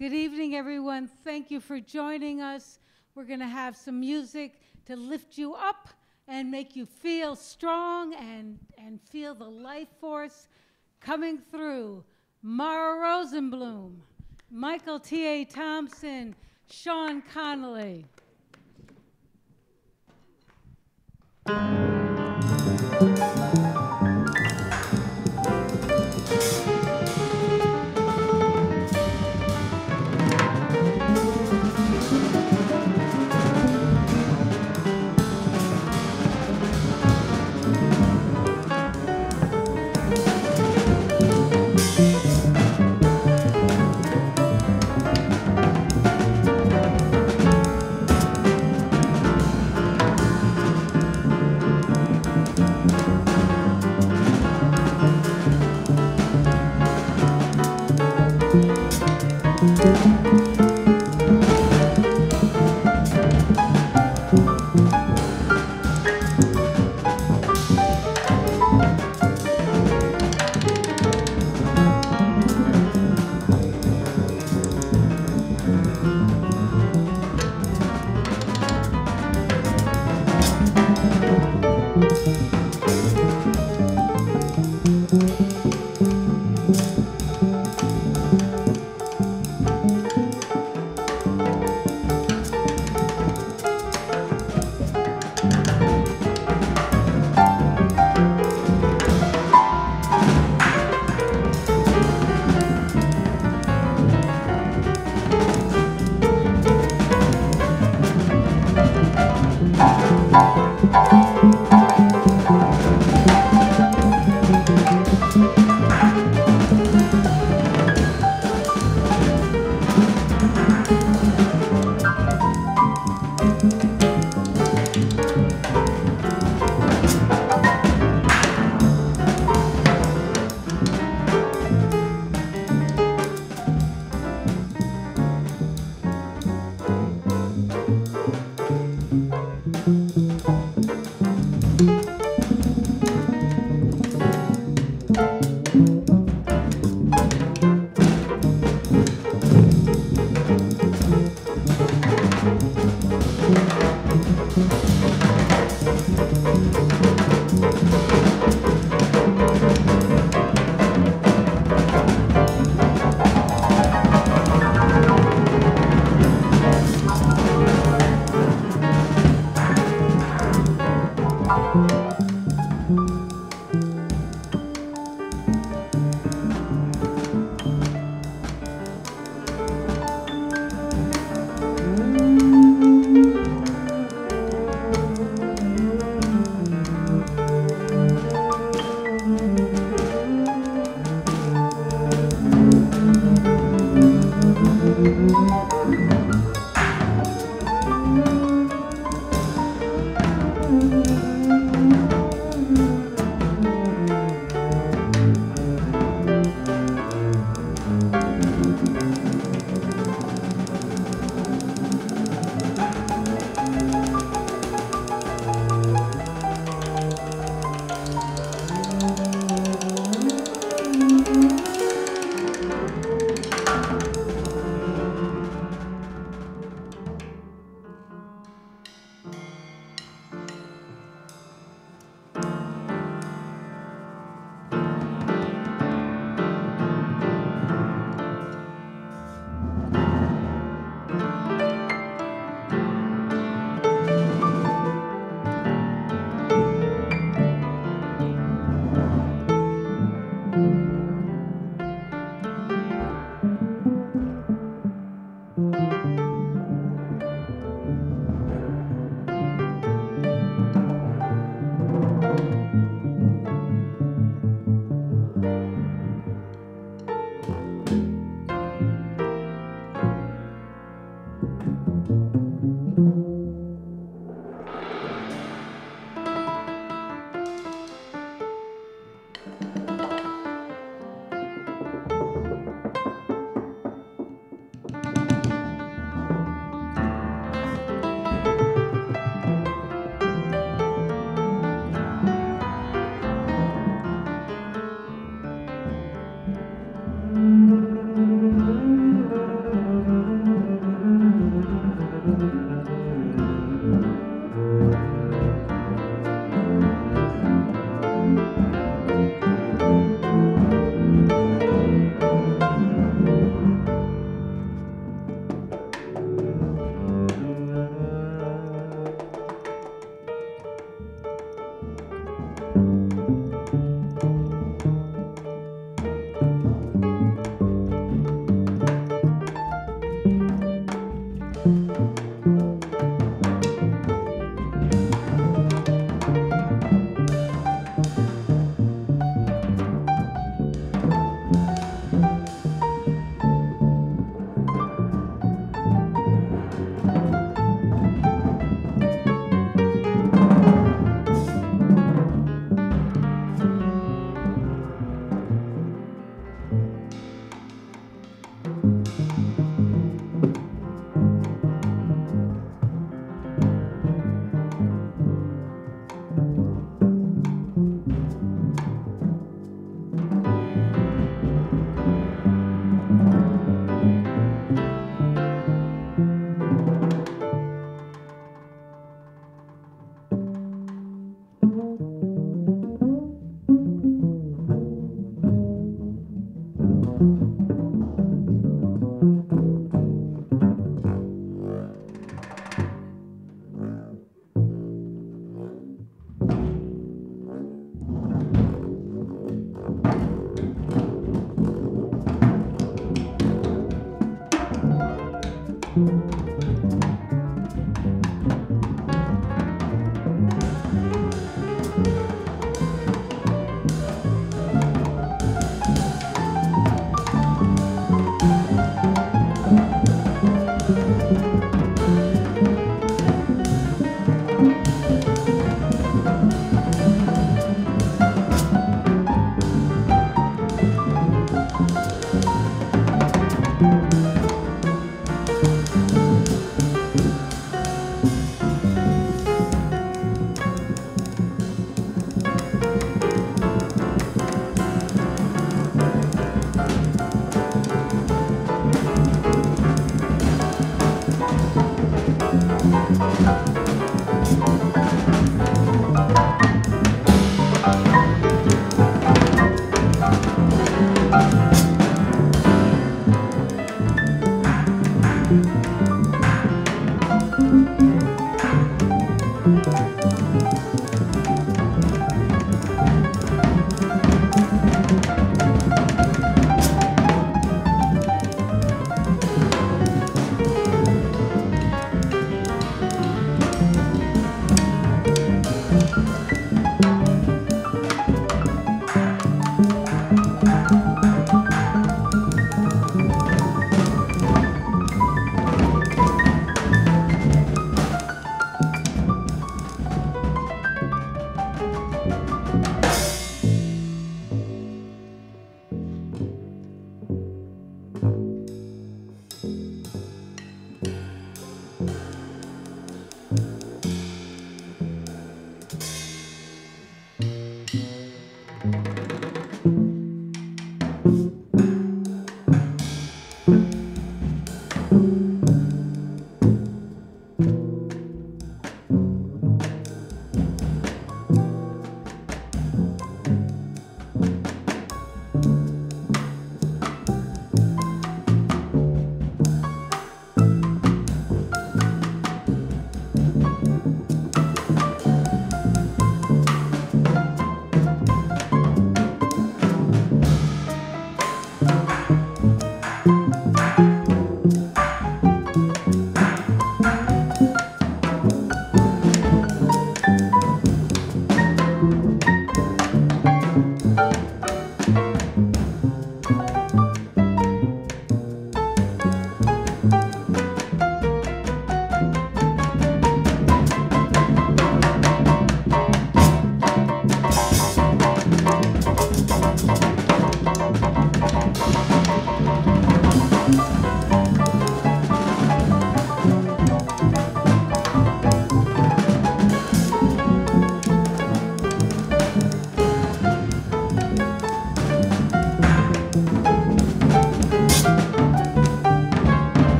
Good evening, everyone. Thank you for joining us. We're going to have some music to lift you up and make you feel strong and feel the life force coming through. Mara Rosenbloom, Michael T.A. Thompson, Sean Conly.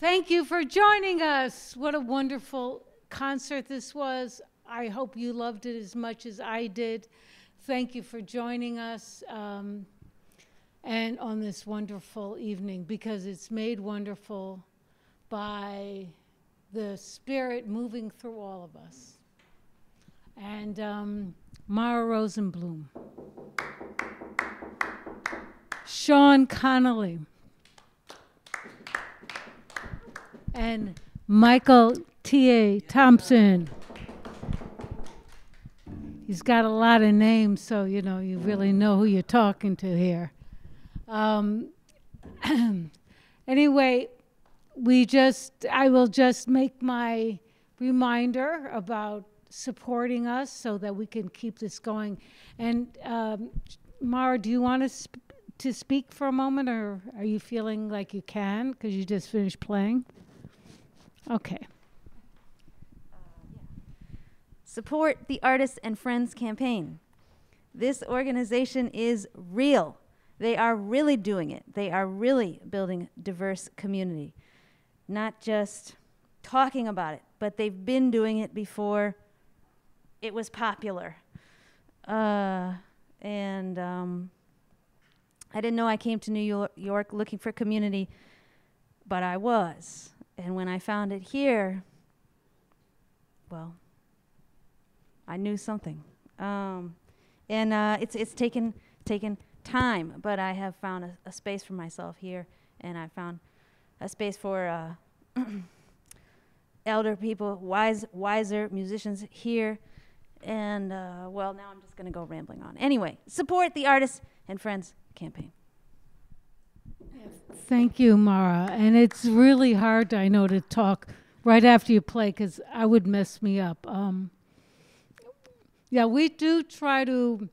Thank you for joining us. What a wonderful concert this was. I hope you loved it as much as I did. Thank you for joining us and on this wonderful evening, because it's made wonderful by the spirit moving through all of us. And Mara Rosenbloom, Sean Conly, and Michael T.A. Thompson. He's got a lot of names, so you know, you really know who you're talking to here. Anyway, I will just make my reminder about supporting us so that we can keep this going. And Mara, do you want us to speak for a moment, or are you feeling like you can because you just finished playing? Okay. Support the Artists and Friends campaign. This organization is real. They are really doing it. They are really building a diverse community. Not just talking about it, but they've been doing it before it was popular. I didn't know I came to New York looking for community, but I was. And when I found it here, well, I knew something. It's taken time, but I have found a space for myself here, and I found a space for elder people, wiser musicians here. And well, now I'm just gonna go rambling on. Anyway, support the Artists and Friends campaign. Thank you, Mara. And it's really hard, I know, to talk right after you play, because I would mess me up. Yeah, we do try to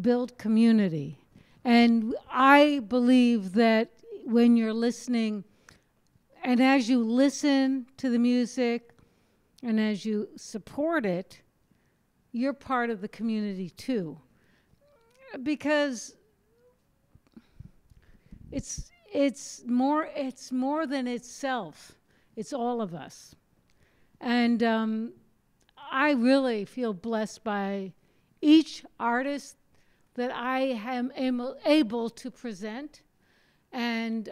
build community. And I believe that when you're listening, and as you listen to the music, and as you support it, you're part of the community too. Because it's more than itself. It's all of us. And I really feel blessed by each artist that I am able to present. And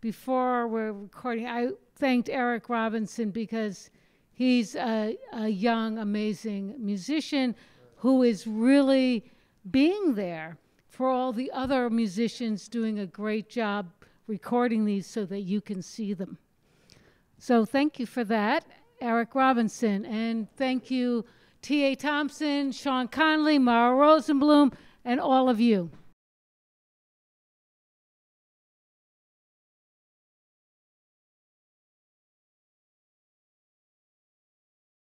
before we're recording, I thanked Eric Robinson, because he's a young, amazing musician who is really being there for all the other musicians doing a great job recording these so that you can see them. So thank you for that, Eric Robinson. And thank you, T.A. Thompson, Sean Conly, Mara Rosenbloom, and all of you.